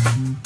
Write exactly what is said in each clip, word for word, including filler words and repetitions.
Thank you.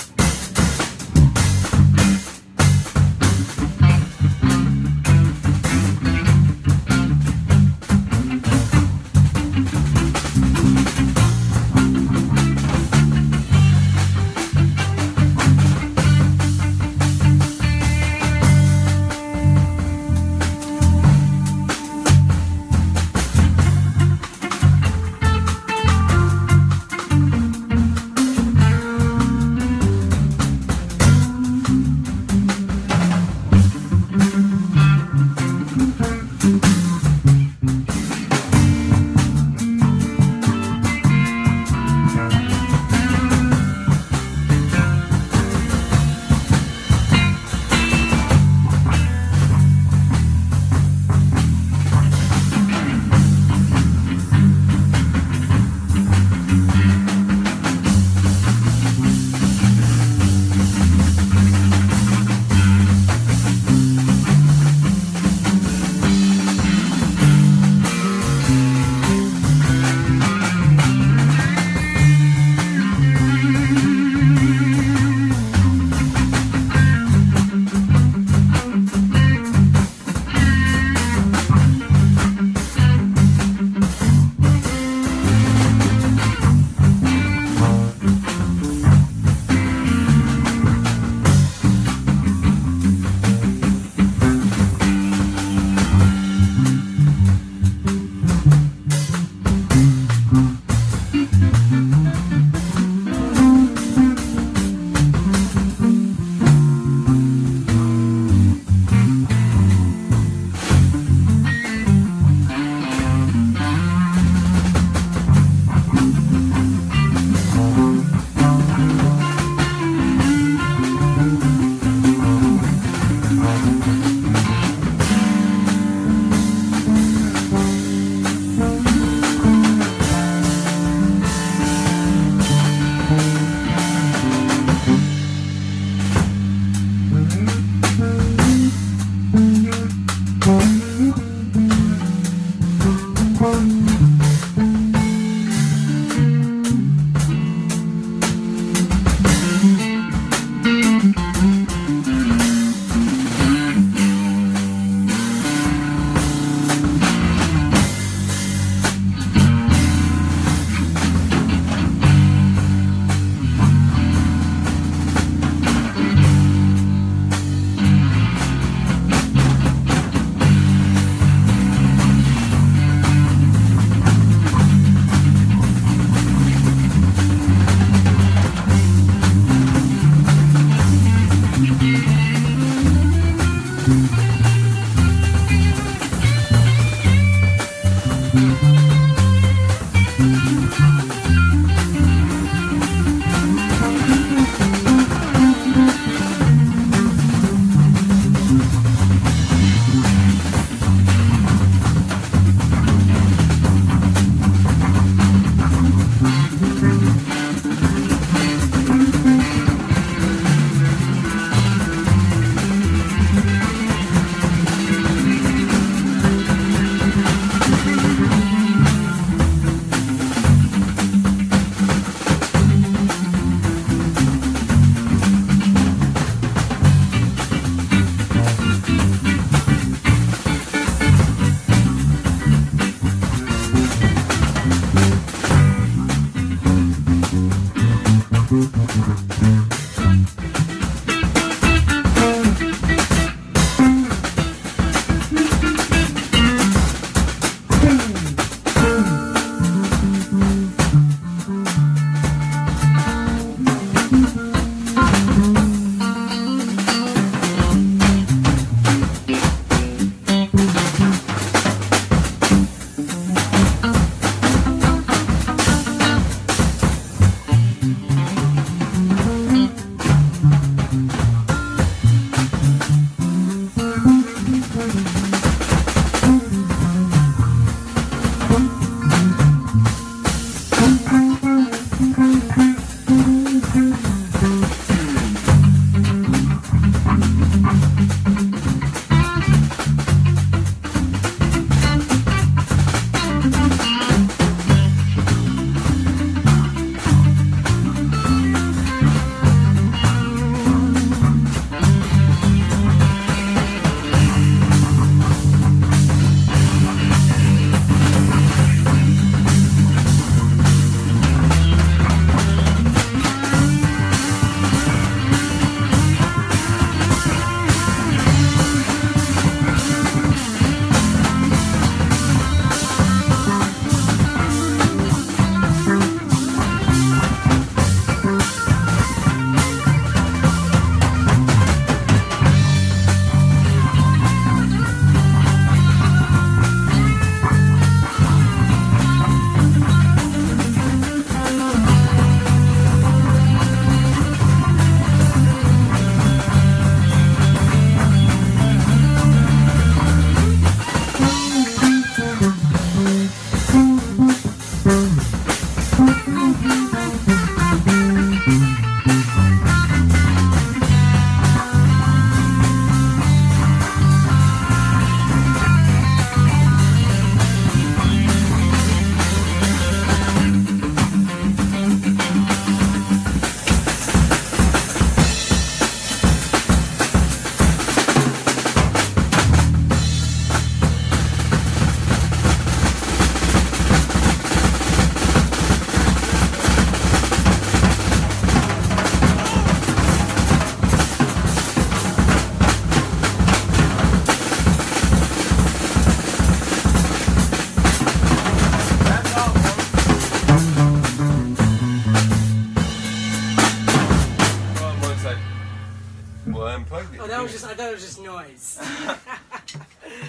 Well, I unplugged it. Oh, that was just, I thought it was just noise.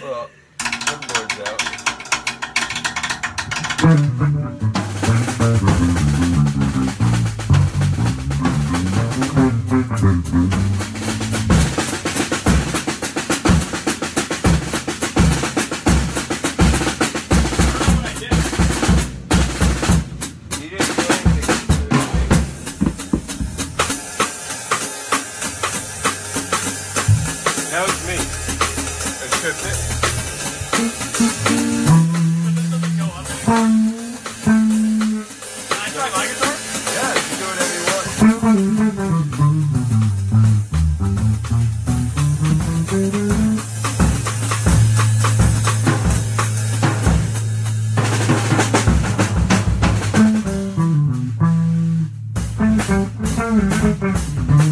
Well, one board's out. That was me. I tripped it. Can I try my guitar? Yeah, you can do whatever you want.